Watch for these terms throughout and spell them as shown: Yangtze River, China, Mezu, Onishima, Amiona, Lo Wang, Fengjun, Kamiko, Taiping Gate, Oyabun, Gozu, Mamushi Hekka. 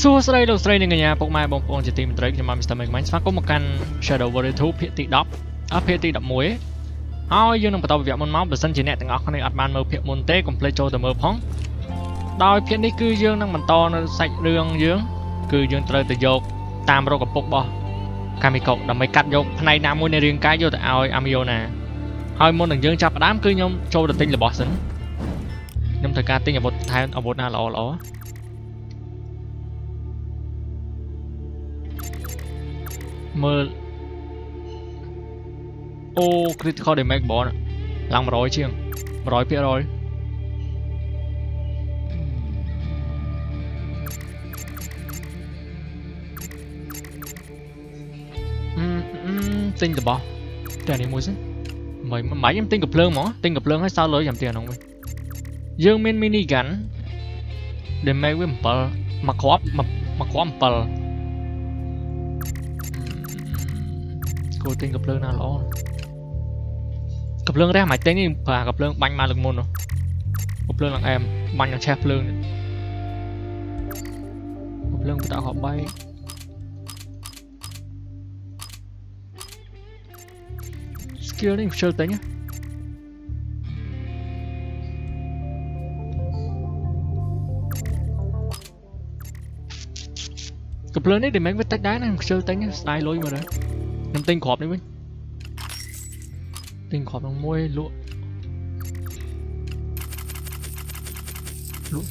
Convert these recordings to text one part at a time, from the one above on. สวัสดีดอกสตรีในงานพวกไม้บองพวงจิตติมตรีខ្ញុំ mơ ô critical để make bón làm rồi chiêng rồi phía rồi tinh được bao tiền đi mua chứ mày máy em tinh được lương mỏ tinh được lương hay sao lỡ giảm tiền không vậy dương min mini gắn để make với một mà khó một cô tên gặp lương nào lỗ gặp lương ra mày tên đi và gặp lương banh ma lực môn rồi gặp lương là em banh là chép lương gặp lương tạo họ bay skill đi chơi tính nhá gặp lương đấy để mấy cái tách đá này chơi tính nhá style lối mà đấy nằm tinh khọp đấy mình tinh khọp bằng môi lũ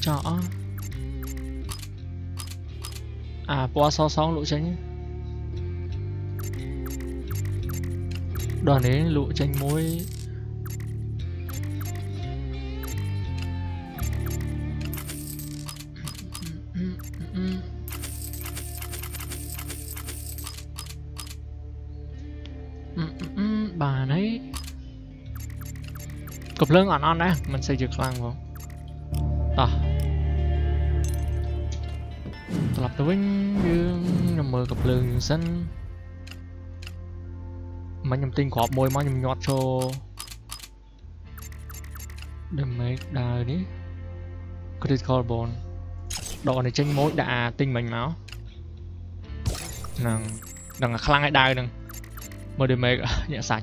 trọ à qua so sóng lũ tránh đoàn đấy lũ tránh môi cục lưng ẩn on đấy mình sẽ dược loang vào tỏ lập đối với nhầm mờ cục lưng xanh mà nhầm tinh khọp môi mà nhầm nhọt cho đừng mấy đời đi critical bone đỏ này tranh mối đã tinh mình máu nàng đằng là khăng lại đài đằng mời đừng mấy nhẹ sạch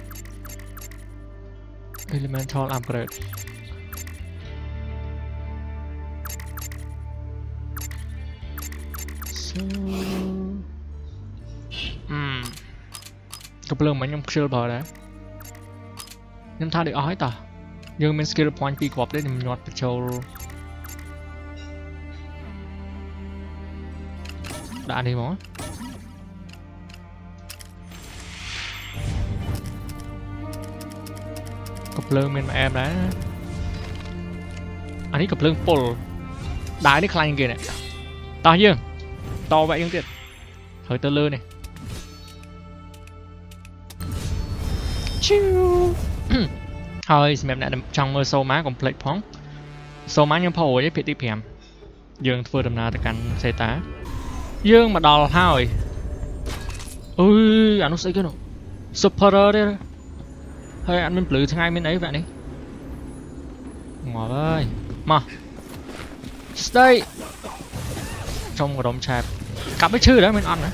Elemental upgrade. So, cặp lưng mình nhom skill bờ đấy. Nhom tha được ói ta. Nhưng mình skill point bị cọp đấy thì mình nhọt patrol. Đã đi mỏ. Lương bên mà em đấy anh ấy cặp lương pull đái đấy khanh kìa này to dương to vậy dương tiệt hơi tơ lơ này chiu hơi mềm lại trong mơ sâu má còn plate phóng sâu má nhưng phổi ấy bị tị phèm dương vừa đầm na từ cắn xe tá dương mà đò thôi ui anh nó sẽ cái nổ super đấy hơi ăn bên lưới ngay bên ấy vậy đấy ngỏ ơi mà đây trong một đống chạp cặp với chư đấy mình ăn đấy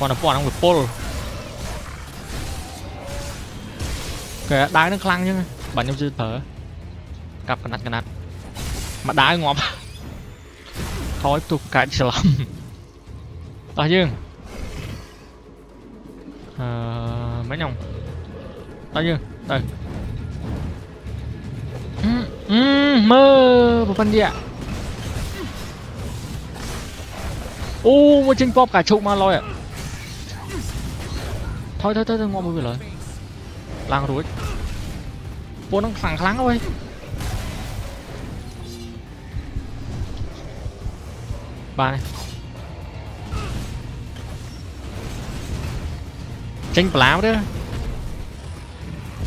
còn là còn ăn một pole kìa đái nó khăng chứ bản nhôm dư thở cặp cái nát mà đái ngọp thôi tụt cái sờ lắm tao dương mấy nhông đây như đây mơ một phần địa u một chân pop cả trụ mà loi ạ à. Thôi ngọn một lời làng rối buồn nó phẳng lắng thôi Bye. Chanh pláu đấy.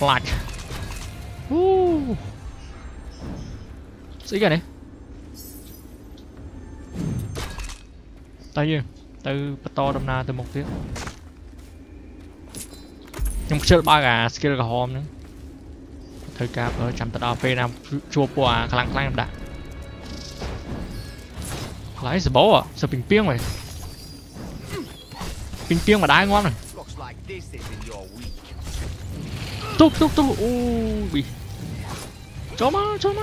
Lạc. Xí kìa này. Tại vì từ bắt to đâm na từ một tiếng. Nhưng chưa bao cả skill cả hòm nữa. Thời ca với chạm tật AP nào chua qua khả năng khả năng đã. Lấy sờ bố à, sờ bình piêng mày. Bình piêng mà đái ngon rồi. Túp túp túp, ui bị. Chó má, chó má.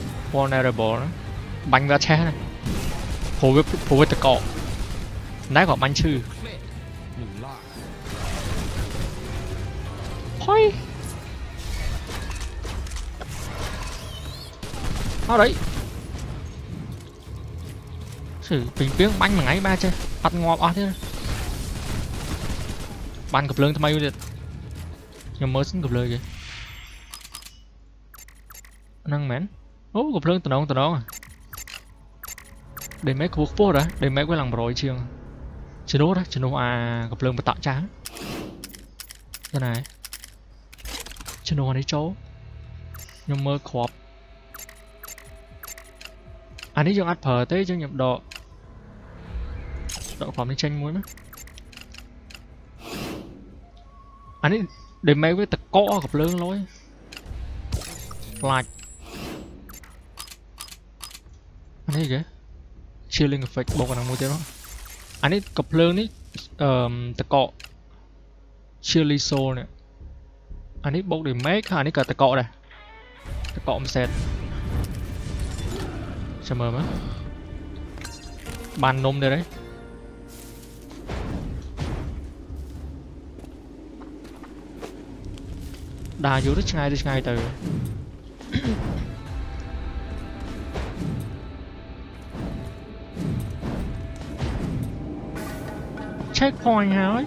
vulnerable đó. Bánh ra chết này. Phố với tao có. Nãy gọi bánh chư. Thôi. Đó đấy. Sự bình tiếng bánh mà ngáy ba chơi. Bắt ngọt oát thế. Ban cập lương thầm mây vậy. Nhưng mới xin cập lương kìa. Năng mến. Ố cập lương tần ông à. Để mấy cuộc vô rồi. Để mấy cái làng rồi chiêng. Chỉ đốt á. Chỉ đốt à cập lương mà tạo tráng. Thế này. Chân đồ này cháu. Nhưng mơ khóp. À này dùng át phở tới chứ nhập độ. Độ khóp này chanh muối mất. À này để mấy cái tật cỏ gặp lương lối. Lạc. À này kìa. Chilling effect bộ còn đang mua tiêu đó. À này gặp lương này. Tật cỏ. Chili soul này. Anh ấy bốc để make, anh ấy cả tạc cọ này. Tạc cọ set. Chờ mờ á. Bàn nôm đây đấy. Đà vô rất ngay từ. Checkpoint hả ấy.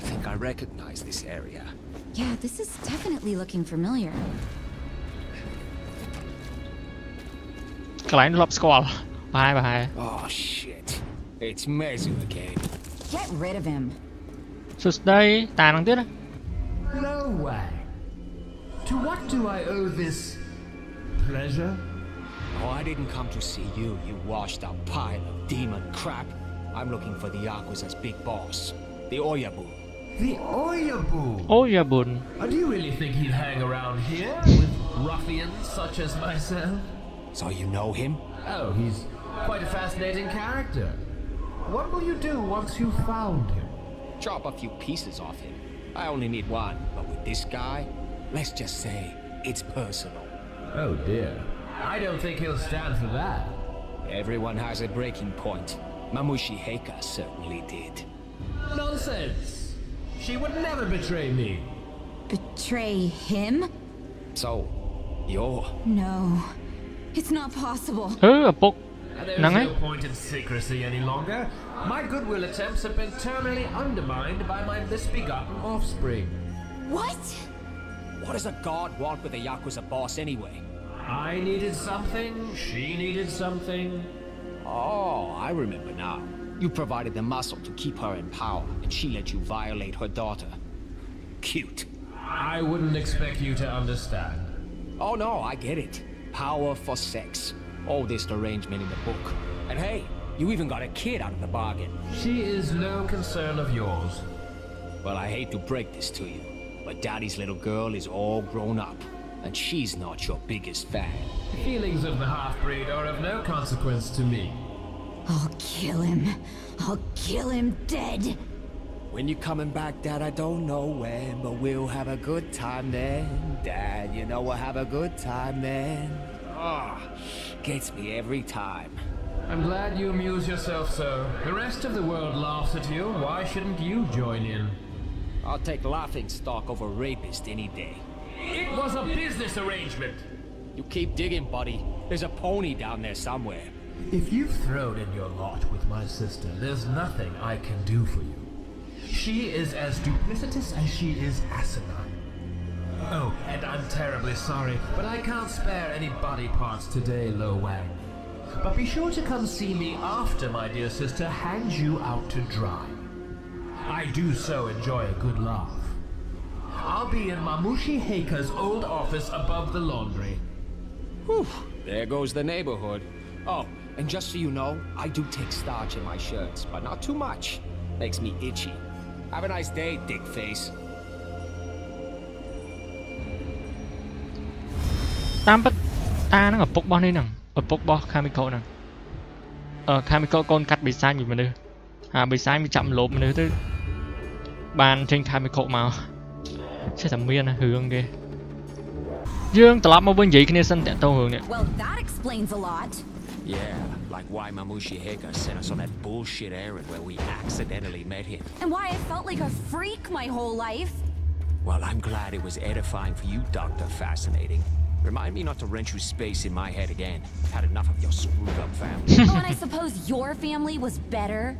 I think I recognize this area. Yeah, this is definitely looking familiar. Klein Lob Squall. Bye. Oh shit. It's Mezu again. Get rid of him. So today, tàn thằng tiết á. Lo Wang. To what do I owe this pleasure? Oh, I didn't come to see you, you washed up pile of demon crap. I'm looking for the Yakuza's big boss, the Oyabun. The Oyabun? Oyabun. Do you really think he'd hang around here with ruffians such as myself? So you know him? Oh, he's quite a fascinating character. What will you do once you've found him? Chop a few pieces off him. I only need one, but with this guy, let's just say it's personal. Oh dear. I don't think he'll stand for that. Everyone has a breaking point. Mamushi Hekka certainly did. Nonsense. She would never betray me. Betray him? So, you're... No, it's not possible. A book. There's no point in secrecy any longer. My goodwill attempts have been terminally undermined by my misbegotten offspring. What? What does a god want with a Yakuza boss anyway? I needed something, she needed something. Oh, I remember now. You provided the muscle to keep her in power, and she let you violate her daughter. Cute. I wouldn't expect you to understand. Oh no, I get it. Power for sex. All this derangement in the book. And hey, you even got a kid out of the bargain. She is no concern of yours. Well, I hate to break this to you, but Daddy's little girl is all grown up, and she's not your biggest fan. The feelings of the half-breed are of no consequence to me. I'll kill him. I'll kill him dead. When you're coming back, Dad, I don't know when, but we'll have a good time then. Dad, you know we'll have a good time then. Ah, gets me every time. I'm glad you amuse yourself so. The rest of the world laughs at you. Why shouldn't you join in? I'll take laughing stock over rapist any day. It was a business arrangement. You keep digging, buddy. There's a pony down there somewhere. If you've thrown in your lot with my sister, there's nothing I can do for you. She is as duplicitous as she is asinine. Oh, and I'm terribly sorry, but I can't spare any body parts today, Lo Wang. But be sure to come see me after my dear sister hands you out to dry. I do so enjoy a good laugh. I'll be in Mamushi Hekka's old office above the laundry. Whew, there goes the neighborhood. Oh, and just so you know, I do take starch in my shirts, but not too much. Makes me itchy. Have a nice day, dick face. តាមពិតតានឹងឪពុករបស់នេះនឹងឪពុករបស់Kamiko ហ្នឹងKamiko កូនកាត់បិសាញពីមនុស្សអាបិសាញវាចាំលបមនុស្សទៅបានចេញKamikoមកចេះតែមានរឿងគេ Well, that explains a lot. Yeah, like why Mamushi Hekka sent us on that bullshit errand where we accidentally met him. And why I felt like a freak my whole life. Well, I'm glad it was edifying for you, Dr. Fascinating. Remind me not to wrench you space in my head again. Had enough of your screwed-up family. Oh, and I suppose your family was better?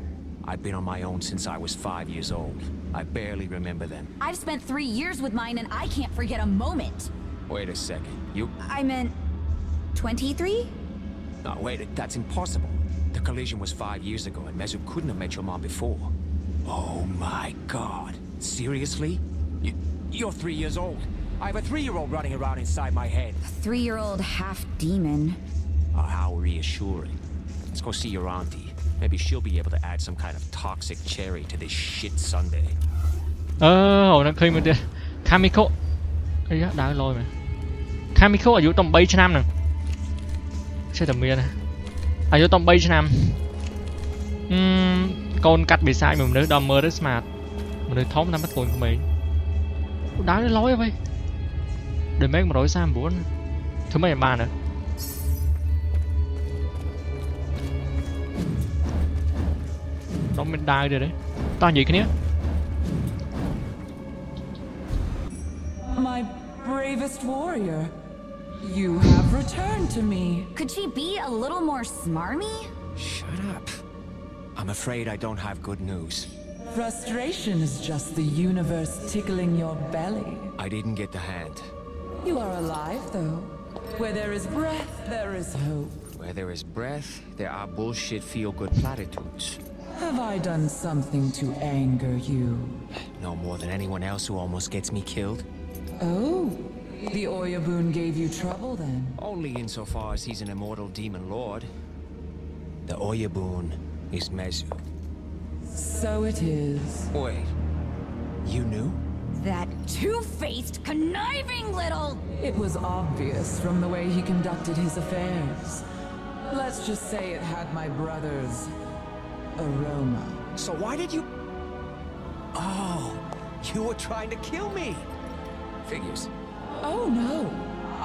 I've been on my own since I was 5 years old. I barely remember them. I've spent 3 years with mine, and I can't forget a moment. Wait a second, you... I meant... 23? No, wait, that's impossible. The collision was 5 years ago, and Mezu couldn't have met your mom before. Oh my god. Seriously? You're 3 years old. I have a 3-year-old running around inside my head. A 3-year-old half-demon. Oh, how reassuring. Let's go see your auntie. Maybe she'll be able to add some kind of toxic cherry to this shit sundae. Oh, nó khơi mình đi. Kamiko. Ây da, đá lôi mà. Kamiko ở dưới tầm 3 năm nè. Chơi tầm miên nè. Ở dưới tầm 3 năm. Con cắt bị sai mình nữa, đầm mơ rất smart. Mình được thống năm bắt cồn của mình. Đá nó lôi vậy. Để mấy một đối xa bốn. Thứ mấy bàn nữa. Nó mình đai rồi đấy. Toàn gì cái nhé. My bravest warrior, you have returned to me. Could she be a little more smarmy? Shut up. I'm afraid I don't have good news. Frustration is just the universe tickling your belly. I didn't get the hand. You are alive, though. Where there is breath, there is hope. Where there is breath, there are bullshit feel-good platitudes. Have I done something to anger you? No more than anyone else who almost gets me killed. Oh, the Oyabun gave you trouble then? Only insofar as he's an immortal demon lord. The Oyabun is Mezu. So it is. Wait, you knew? That two-faced, conniving little... It was obvious from the way he conducted his affairs. Let's just say it had my brother's aroma. So why did you... Oh, you were trying to kill me. Figures. Oh no,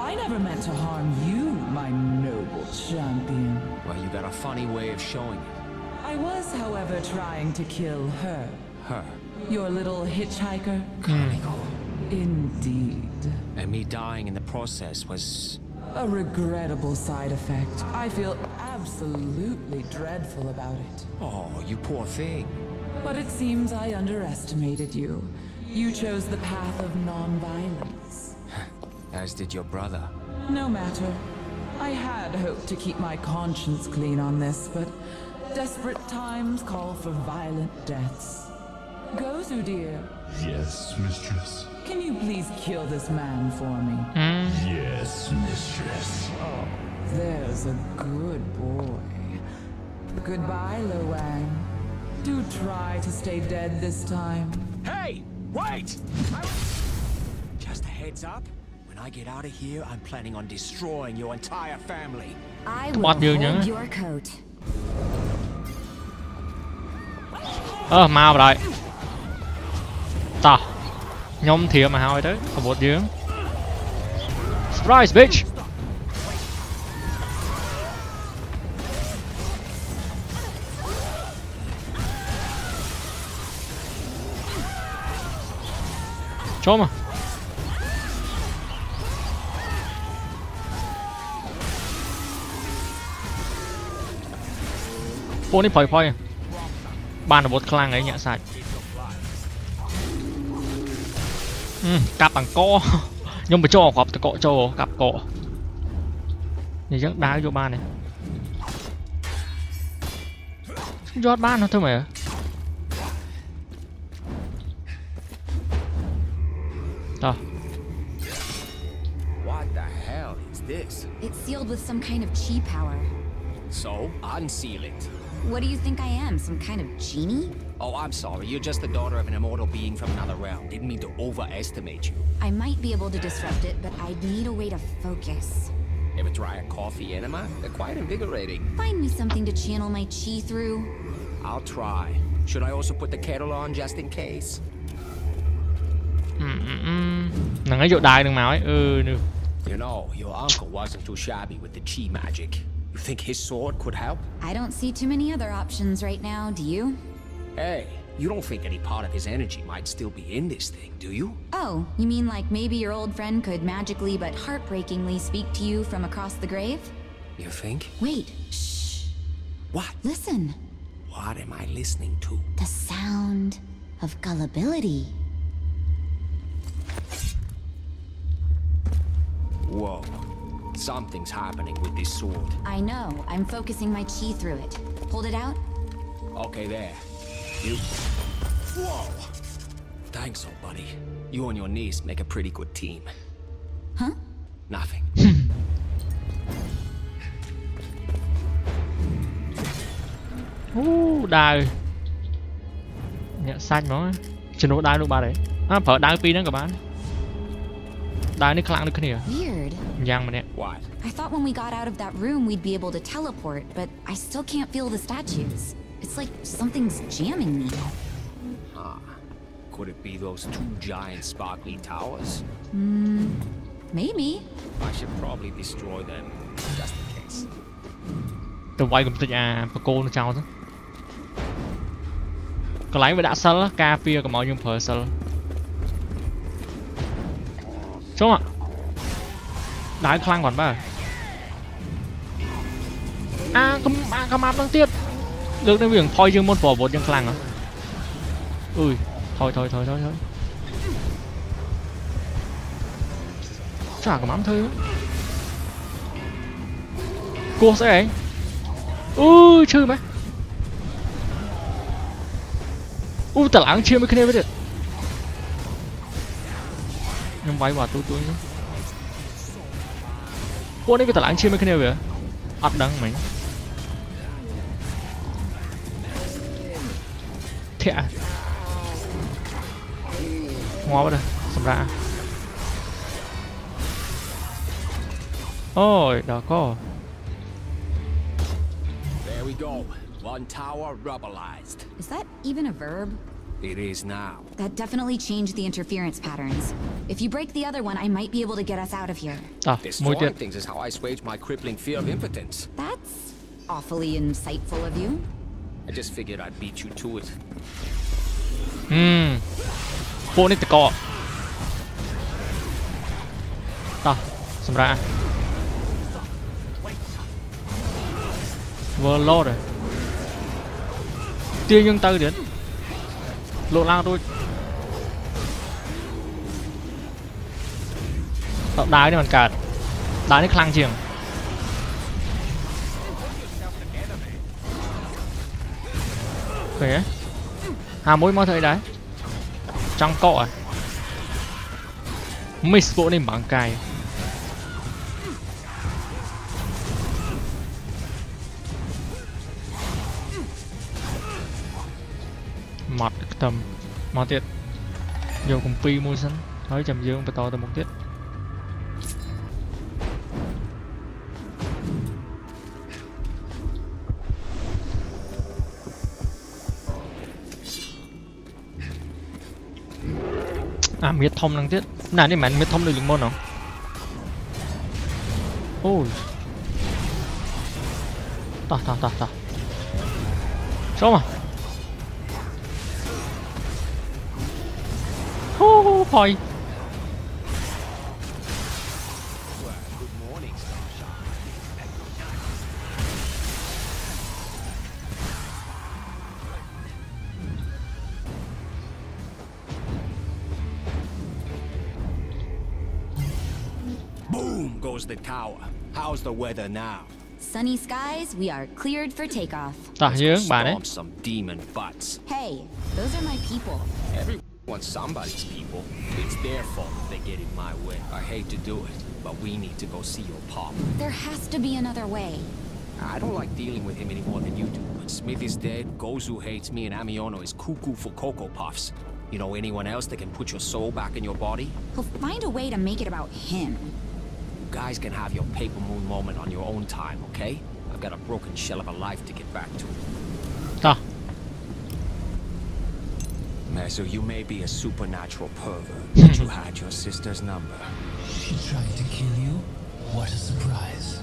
I never meant to harm you, my noble champion. Well, you got a funny way of showing it. I was, however, trying to kill her. Her? Your little hitchhiker? Kamiko. Indeed. And me dying in the process was... a regrettable side effect. I feel absolutely dreadful about it. Oh, you poor thing. But it seems I underestimated you. You chose the path of non-violence. As did your brother. No matter. I had hoped to keep my conscience clean on this, but Desperate times call for violent deaths. Gozu, dear. Yes, mistress. Can you please kill this man for me? Yes, mistress. Oh, there's a good boy. Goodbye, Lo Wang. Do try to stay dead this time. Hey, wait! Just a heads up. When I get out of here, I'm planning on destroying your entire family. I will hold your coat. Mau rồi. Ta. Nhóm thiệt mà hỏi tới. Không bột dưỡng. Surprise, bitch. Chôm à. Bố đi phơi phơi. Ban là bột clang ấy nhẹ sạch. Cặp bằng co. Nhưng mà cho họp từ cọ cho cặp cọ. Nhìn giấc đá vô ban này. Giọt ban nó thôi mày. What the hell is this? It's sealed with some kind of chi power. So, unseal it. What do you think I am? Some kind of genie? Oh, I'm sorry. You're just the daughter of an immortal being from another realm. Didn't mean to overestimate you. I might be able to disrupt it, but I'd need a way to focus. Ever try a coffee enema? They're quite invigorating. Find me something to channel my chi through. I'll try. Should I also put the kettle on just in case? Nàng ấy dụ đài đừng máu ấy. Được. You know, your uncle wasn't too shabby with the chi magic. You think his sword could help? I don't see too many other options right now, do you? Hey, you don't think any part of his energy might still be in this thing, do you? Oh, you mean like maybe your old friend could magically but heartbreakingly speak to you from across the grave? You think? Wait. Shh. What? Listen. What am I listening to? The sound of gullibility. Whoa, something's happening with this sword. I know, I'm focusing my chi through it. Hold it out. Okay, there. You... Whoa! Thanks, old buddy. You and your niece make a pretty good team. Huh? Nothing. Đài. Nhận xanh nó. Trên nó đài luôn bà đấy. À, phở đài pin đó các bạn. Đài nó khẳng được cái này à? Why? I thought when we got out of that room we'd be able to teleport, but I still can't feel the statues. It's like something's jamming me. Could it be those two giant sparkly towers? Maybe. I should probably destroy them just in case. Tụi quay cùng tụi nhà cô nó cháu thôi. Còn lấy về đã sơ, cà phê của mọi người phở sơ. Chốt ạ. Đái khăng còn ba. Không áp đang tiếc. Được đến việc thôi chương môn phổ vốn chương khăng rồi. Ui, thôi. Chả có mắm thôi. Cô sẽ ấy. Ui, chư mấy. Ui, tả lãng chia mấy cái này với được. Nhưng váy vào tôi nữa. Cô này bị tả lãng chim mấy cái này vậy? Ất đắng mình. Thẹ. Ngó vào đây, sầm ra. Ôi, đó có. There we go. One tower rubberized. Is that even a verb? It is now. That definitely changed the interference patterns. If you break the other one, I might be able to get us out of here. Destroying things is how I assuage my crippling fear of impotence. That's awfully insightful of you. I just figured I'd beat you to it. Phone it to go. Samra. World Lord. Tiêu nhân tư đến. Lộ lao tôi tạo đá để mình cạt đá để khăng chiềng kìa. Hà mũi mới thấy đấy. Trăng cọ à. Miss bộ này bằng cài. Mọt tầm. Mọt tiệt. Vô cùng phi mua sẵn. Nói chầm dương và to tầm một tiết. À, miết thông năng tiết. Nào đi mảnh miết thông được những môn không? Ôi. Ta. Số mà. Hú thôi. The tower. How's the weather now? Sunny skies, we are cleared for takeoff. Storm some demon butts. Hey, those are my people. Everyone's somebody's people. It's their fault they get in my way. I hate to do it, but we need to go see your pop. There has to be another way. I don't like dealing with him any more than you do. Smith is dead, Gozu hates me, and Amiona is cuckoo for Cocoa Puffs. You know anyone else that can put your soul back in your body? He'll find a way to make it about him. Guys can have your paper moon moment on your own time, okay? I've got a broken shell of a life to get back to. Ah. Mezu, you may be a supernatural pervert, but you had your sister's number. She tried to kill you? What a surprise.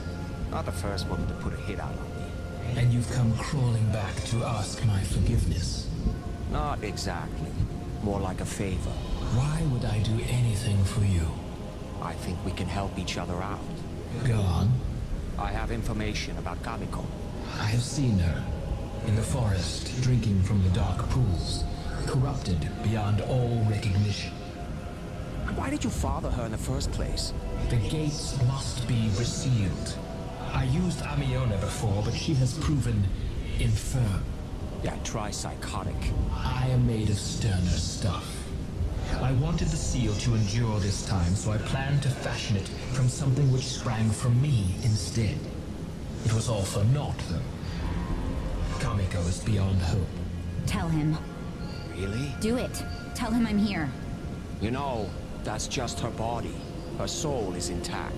Not the first woman to put a hit out on me. And you've come crawling back to ask my forgiveness. Not exactly. More like a favor. Why would I do anything for you? I think we can help each other out. Go on. I have information about Kamiko. I have seen her. In the forest, drinking from the dark pools. Corrupted beyond all recognition. Why did you father her in the first place? The gates must be resealed. I used Amiona before, but she has proven infirm. Yeah, tri-psychotic. I am made of sterner stuff. I wanted the seal to endure this time, so I planned to fashion it from something which sprang from me instead. It was all for naught, though. Kamiko is beyond hope. Tell him. Really? Do it. Tell him I'm here. You know, that's just her body. Her soul is intact.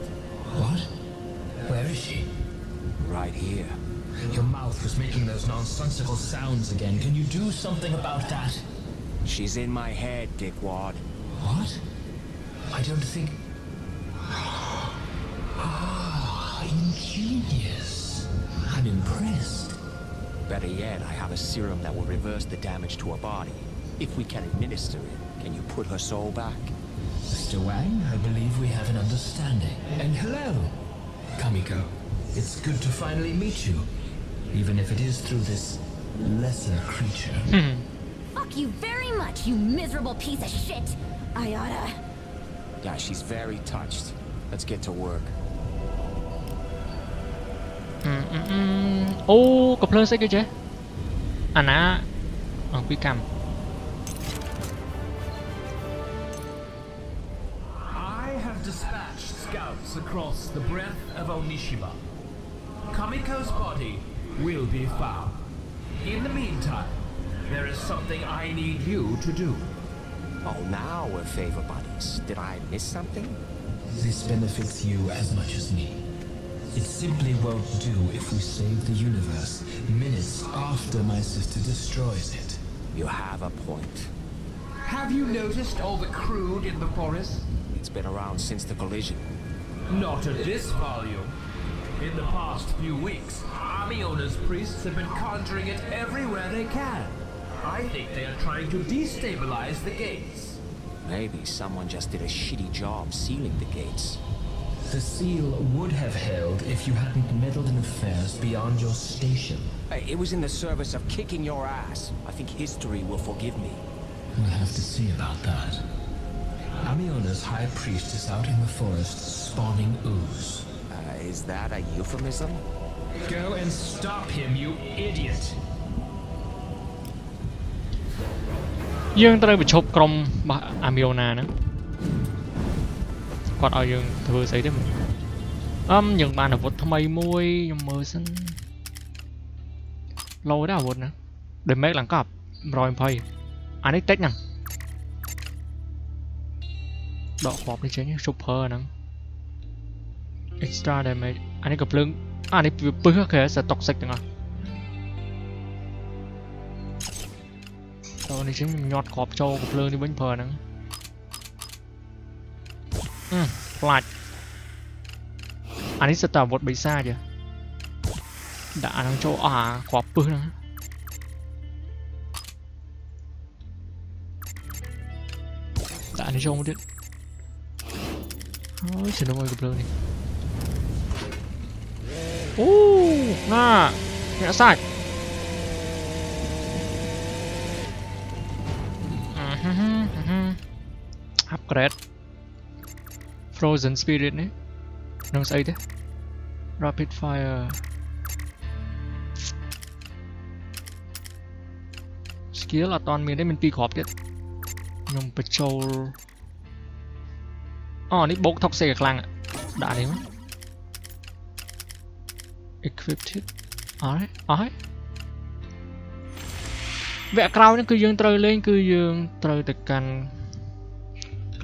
What? Where is she? Right here. Your mouth was making those nonsensical sounds again. Can you do something about that? She's in my head, dickwad. What? I don't think... Ah, ingenious. I'm impressed. Better yet, I have a serum that will reverse the damage to her body. If we can administer it, can you put her soul back? Mr. Wang, I believe we have an understanding. And hello, Kamiko. It's good to finally meet you, even if it is through this lesser creature. Fuck you very much, you miserable piece of shit! I oughta... Yeah, she's very touched. Let's get to work. Oh, có plug sách kia chứ? À ná... Ở quý cam. I have dispatched scouts across the breadth of Onishima. Kamiko's body will be found. In the meantime, there is something I need you to do. Oh, now we're favor buddies. Did I miss something? This benefits you as much as me. It simply won't do if we save the universe minutes after my sister destroys it. You have a point. Have you noticed all the crude in the forest? It's been around since the collision. Not at this volume. In the past few weeks, Amiona's priests have been conjuring it everywhere they can. I think they are trying to destabilize the gates. Maybe someone just did a shitty job sealing the gates. The seal would have held if you hadn't meddled in affairs beyond your station. It was in the service of kicking your ass. I think history will forgive me. We'll have to see about that. Amiona's high priest is out in the forest spawning ooze. Is that a euphemism? Go and stop him, you idiot! dương tới đây bị chụp crom Amiona nữa quạt ao dương thưa sĩ đấy mình dương bàn ở vụt tham mây môi nhưng mơ xanh lâu đó vụt nữa để mấy lần cọp rồi em phơi anh ấy tết nhằng đọ hộp đi chơi nhé chụp hơ nè extra để mày anh ấy gặp lưng anh ấy bứt hết sẽ tọc sạch được rồi tao này chính nhọt cọp cho gặp lưng đi bánh phở nè lại anh ấy sẽ tạo một bầy xa kìa đã đang cho cọp bứt nữa đã đi cho một đứa ôi trời ơi gặp lưng này nhẹ sạch upgrade frozen spirit này nâng xây thế rapid fire skill là toàn miền đấy mình tì khóp chứ nhung patrol này bốc thóc xe khăng ạ đã đấy mà equipped all right វគ្គក្រោយនេះគឺយើងត្រូវលេងគឺយើងត្រូវទៅកាន់ក